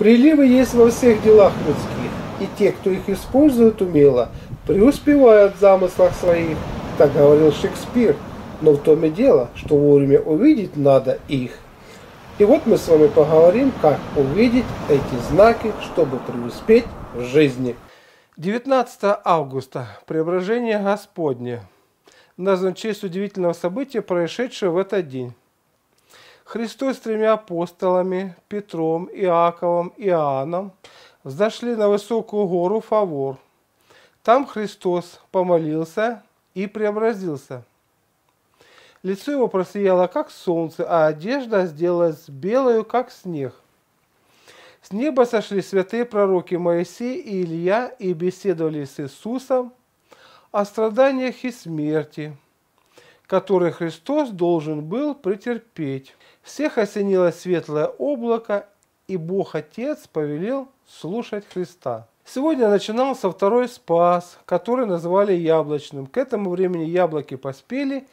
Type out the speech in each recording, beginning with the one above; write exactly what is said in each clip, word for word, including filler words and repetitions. Приливы есть во всех делах людских, и те, кто их использует умело, преуспевают в замыслах своих, так говорил Шекспир, но в том и дело, что вовремя увидеть надо их. И вот мы с вами поговорим, как увидеть эти знаки, чтобы преуспеть в жизни. девятнадцатое августа. Преображение Господне. Назван в честь удивительного события, происшедшего в этот день. Христос с тремя апостолами, Петром, Иаковом и Иоанном, взошли на высокую гору Фавор. Там Христос помолился и преобразился. Лицо его просияло, как солнце, а одежда сделалась белою, как снег. С неба сошли святые пророки Моисей и Илья и беседовали с Иисусом о страданиях и смерти, которые Христос должен был претерпеть. Всех осенило светлое облако, и Бог Отец повелел слушать Христа. Сегодня начинался второй Спас, который называли Яблочным. К этому времени яблоки поспели,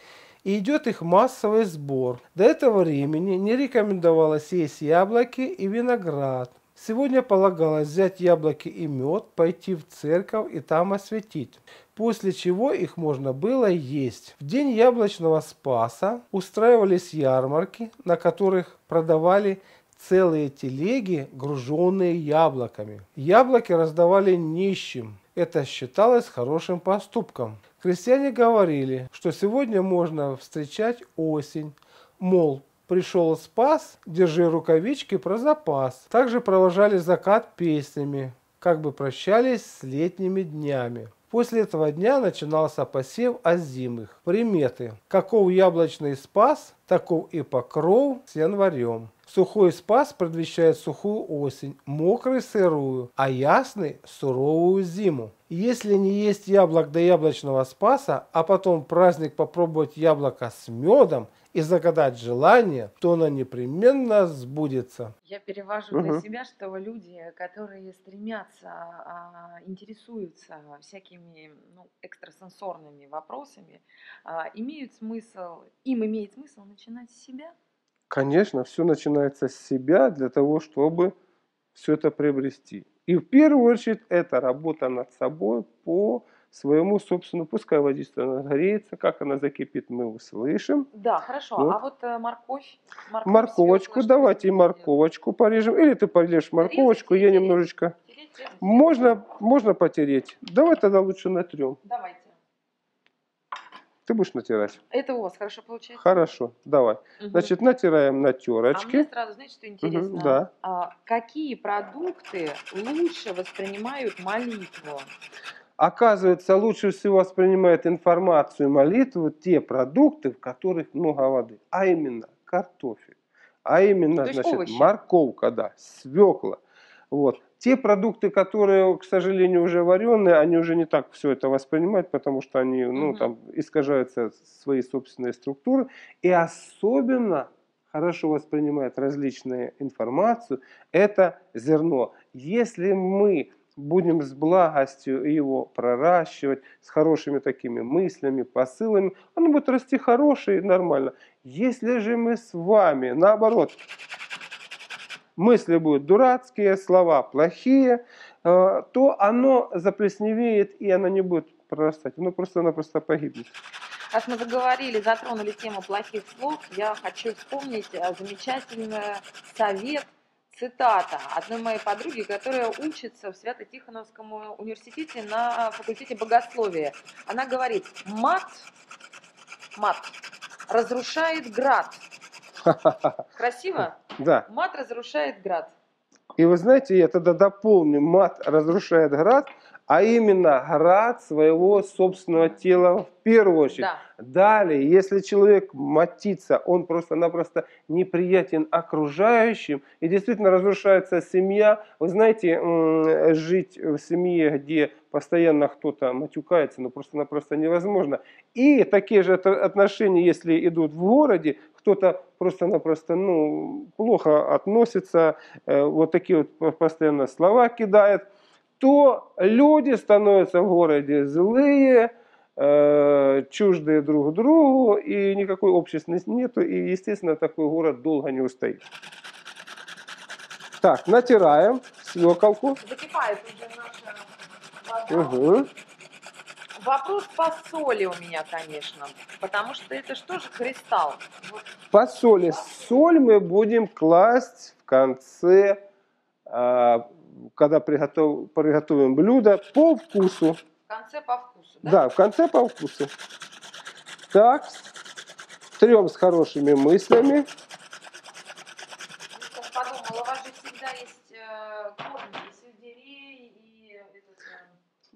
и идет их массовый сбор. До этого времени не рекомендовалось есть яблоки и виноград. Сегодня полагалось взять яблоки и мед, пойти в церковь и там освятить, после чего их можно было есть. В день яблочного Спаса устраивались ярмарки, на которых продавали целые телеги, груженные яблоками. Яблоки раздавали нищим. Это считалось хорошим поступком. Крестьяне говорили, что сегодня можно встречать осень, мол, пришел Спас, держи рукавички про запас. Также провожали закат песнями, как бы прощались с летними днями. После этого дня начинался посев озимых. Приметы. Каков яблочный Спас, таков и покров с январем. Сухой Спас предвещает сухую осень, мокрый – сырую, а ясный – суровую зиму. Если не есть яблок до яблочного Спаса, а потом в праздник попробовать яблоко с медом и загадать желание, то оно непременно сбудется. Я перевожу угу. на себя, что люди, которые стремятся, интересуются всякими ну, экстрасенсорными вопросами, имеют смысл, им имеет смысл начинать с себя. Конечно, все начинается с себя для того, чтобы все это приобрести. И в первую очередь это работа над собой по своему собственному, пускай водичка нагреется, как она закипит, мы услышим. Да, хорошо. Вот. А вот морковь? морковь морковочку, свекло, давайте и морковочку делать? Порежем. Или ты порежешь морковочку, Резать, я тереть, немножечко... Тереть, тереть, тереть. Можно, можно потереть. Давай тогда лучше натрем. Давайте. Ты будешь натирать? Это у вас хорошо получается? Хорошо, давай. Угу. Значит, натираем на терочке. А мне сразу, знаете, что интересно? Угу, да. а, какие продукты лучше воспринимают молитву? Оказывается, лучше всего воспринимают информацию и молитву те продукты, в которых много воды. А именно картофель, а именно ну, значит, овощи. морковка, да, свекла. Вот. Те продукты, которые, к сожалению, уже вареные, они уже не так все это воспринимают, потому что они ну, угу. там, искажаются свои собственные структуры. И особенно хорошо воспринимают различную информацию это зерно. Если мы будем с благостью его проращивать, с хорошими такими мыслями, посылами, оно будет расти хорошее и нормально. Если же мы с вами, наоборот... мысли будут дурацкие, слова плохие, то оно заплесневеет и оно не будет прорастать. Оно просто-напросто погибнет. Раз мы заговорили, затронули тему плохих слов, я хочу вспомнить замечательный совет, цитата одной моей подруги, которая учится в Свято-Тихоновском университете на факультете богословия. Она говорит, мат, мат разрушает град. Красиво? Да. Мат разрушает град. И вы знаете, я тогда дополню, мат разрушает град, а именно град своего собственного тела в первую очередь. Да. Далее, если человек матится, он просто-напросто неприятен окружающим, и действительно разрушается семья. Вы знаете, жить в семье, где постоянно кто-то матюкается, ну просто-напросто невозможно. И такие же отношения, если идут в городе, кто-то просто-напросто ну, плохо относится, вот такие вот постоянно слова кидает, то люди становятся в городе злые, чуждые друг другу, и никакой общественности нету, и, естественно, такой город долго не устоит. Так, натираем свеколку. Закипает уже наша вода. Угу. Вопрос по соли у меня, конечно, потому что это же тоже кристалл. Вот. По соли. Соль мы будем класть в конце, когда приготов... приготовим блюдо, по вкусу. В конце по вкусу, да? Да, в конце по вкусу. Так, трем с хорошими мыслями.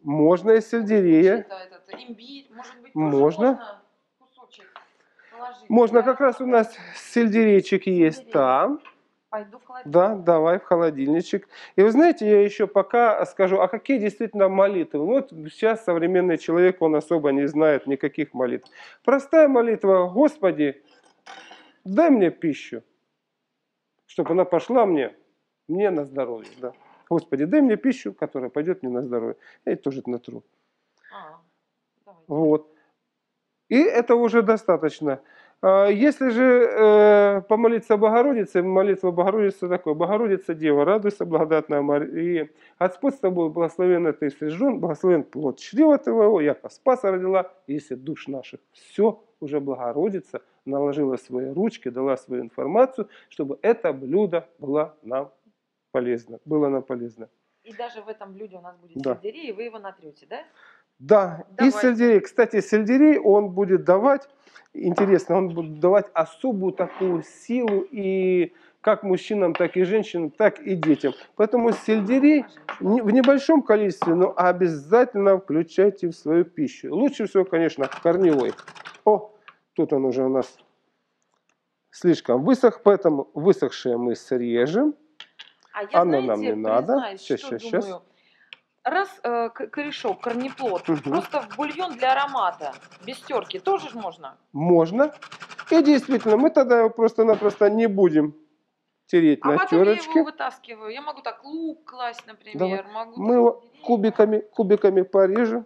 Можно из сельдерея. Имбирь, может быть, можно. Можно, положить, можно да? Как раз у нас сельдерейчик есть. Сельдерей. Там. Пойду в холодильник. Да, давай в холодильничек. И вы знаете, я еще пока скажу, а какие действительно молитвы? Вот сейчас современный человек, он особо не знает никаких молитв. Простая молитва: Господи, дай мне пищу, чтобы она пошла мне, мне на здоровье. Да. Господи, дай мне пищу, которая пойдет мне на здоровье. Я это тоже натру. А, давай. Вот. И это уже достаточно. Если же помолиться Богородице, молитва Богородицы такой: Богородица, Дева, радуйся, благодатная Мария, от спутства Бога благословенна ты среди жен, благословен плод чрева твоего, Иаков спаса родила, если душ наших. Все, уже Богородица наложила свои ручки, дала свою информацию, чтобы это блюдо было нам полезно, было нам полезно. И даже в этом блюде у нас будет да. сельдерей, и вы его натрете, да? Да, давайте. И сельдерей. Кстати, сельдерей, он будет давать, интересно, он будет давать особую такую силу и как мужчинам, так и женщинам, так и детям. Поэтому сельдерей в небольшом количестве, но обязательно включайте в свою пищу. Лучше всего, конечно, корневой. О, тут он уже у нас слишком высох, поэтому высохшее мы срежем. А я, оно, знаете, нам не надо. Признаюсь, сейчас, что сейчас, думаю, раз э, корешок, корнеплод, угу. просто в бульон для аромата, без терки, тоже ж можно? Можно. И действительно, мы тогда его просто-напросто не будем тереть а на терочке. Я его вытаскиваю. Я могу так лук класть, например. Могу мы его кубиками, кубиками порежем.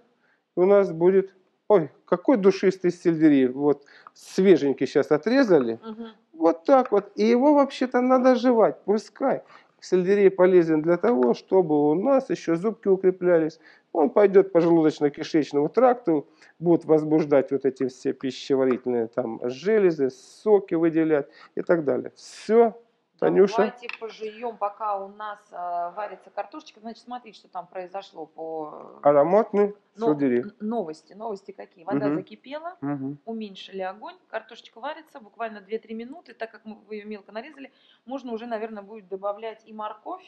У нас будет... Ой, какой душистый сельдерей. Вот свеженький сейчас отрезали. Угу. Вот так вот. И его вообще-то надо жевать, пускай. Сельдерей полезен для того, чтобы у нас еще зубки укреплялись. Он пойдет по желудочно-кишечному тракту, будет возбуждать вот эти все пищеварительные там железы, соки выделять и так далее. Все, Танюша. Давайте пожуем, пока у нас э, варится картошечка. Значит, смотрите, что там произошло по... Ароматный сельдерей. Новости, новости какие? Вода угу. закипела, угу. уменьшили огонь, картошечка варится буквально две-три минуты. Так как мы ее мелко нарезали, можно уже, наверное, будет добавлять и морковь,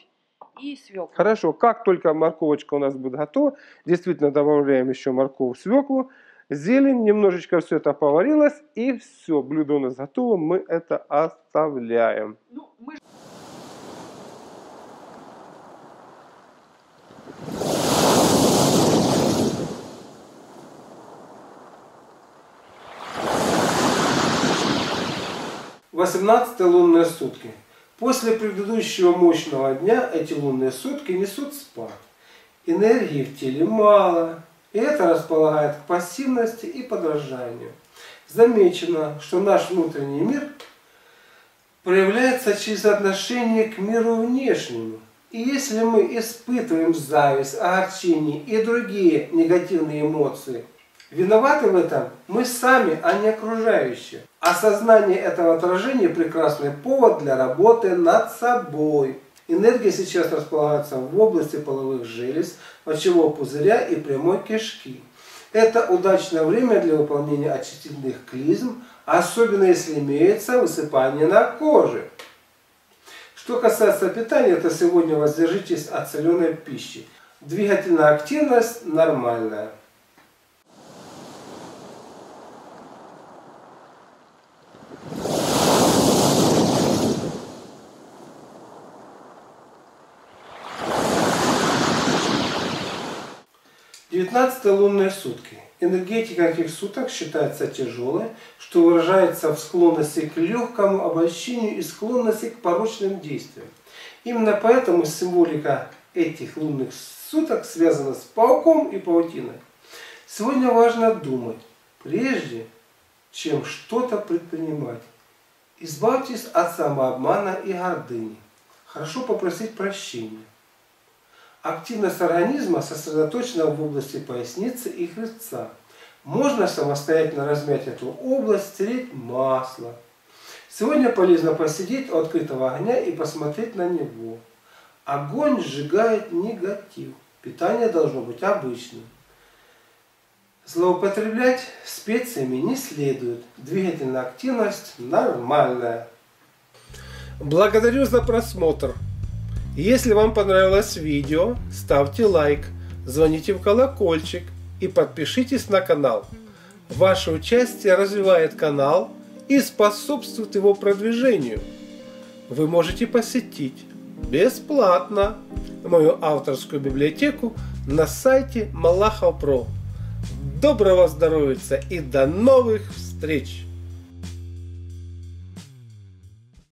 и свеклу. Хорошо, как только морковочка у нас будет готова, действительно добавляем еще морковь, свеклу, зелень, немножечко все это поварилось, и все, блюдо у нас готово, мы это оставляем. Ну, мы... восемнадцатые лунные сутки. После предыдущего мощного дня эти лунные сутки несут спад. Энергии в теле мало. И это располагает к пассивности и подражанию. Замечено, что наш внутренний мир проявляется через отношение к миру внешнему. И если мы испытываем зависть, огорчение и другие негативные эмоции, виноваты в этом мы сами, а не окружающие. Осознание этого отражения – прекрасный повод для работы над собой. Энергия сейчас располагается в области половых желез, мочевого пузыря и прямой кишки. Это удачное время для выполнения очистительных клизм, особенно если имеется высыпание на коже. Что касается питания, то сегодня воздержитесь от соленой пищи. Двигательная активность нормальная. девятнадцатые лунные сутки. Энергетика этих суток считается тяжелой, что выражается в склонности к легкому обольщению и склонности к порочным действиям. Именно поэтому символика этих лунных суток связана с пауком и паутиной. Сегодня важно думать, прежде чем что-то предпринимать. Избавьтесь от самообмана и гордыни. хорошо попросить прощения. Активность организма сосредоточена в области поясницы и хребца. Можно самостоятельно размять эту область, стереть масло. Сегодня полезно посидеть у открытого огня и посмотреть на него. Огонь сжигает негатив. Питание должно быть обычным. Злоупотреблять специями не следует. Двигательная активность нормальная. Благодарю за просмотр. Если вам понравилось видео, ставьте лайк, звоните в колокольчик и подпишитесь на канал. Ваше участие развивает канал и способствует его продвижению. Вы можете посетить бесплатно мою авторскую библиотеку на сайте малахов точка про. Доброго здоровья и до новых встреч!